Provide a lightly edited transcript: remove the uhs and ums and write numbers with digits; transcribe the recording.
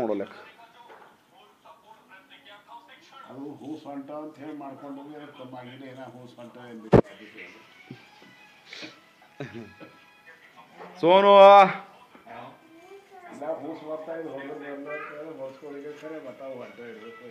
ನೋಡಲಕ ಅದು ಹೋಸ್ ಅಂತ ಹೇಳಿ ಮಾಡ್ಕೊಂಡು ಹೋಗಿ ತಮ್ಮಾಗಿದೆ ಏನೋ ಹೋಸ್ ಅಂತ ಸೋನು ಇಲ್ಲ ಹೋಸ್ ಬರ್ತಾ ಇದೆ ಹೋಗೋದು ಅಂತ ಹೇಳಿ ಹೋಸ್ಕೊಳಿಗೆ ಕರೆ ಬತಾವ ಅಂತ ಇರಬೇಕು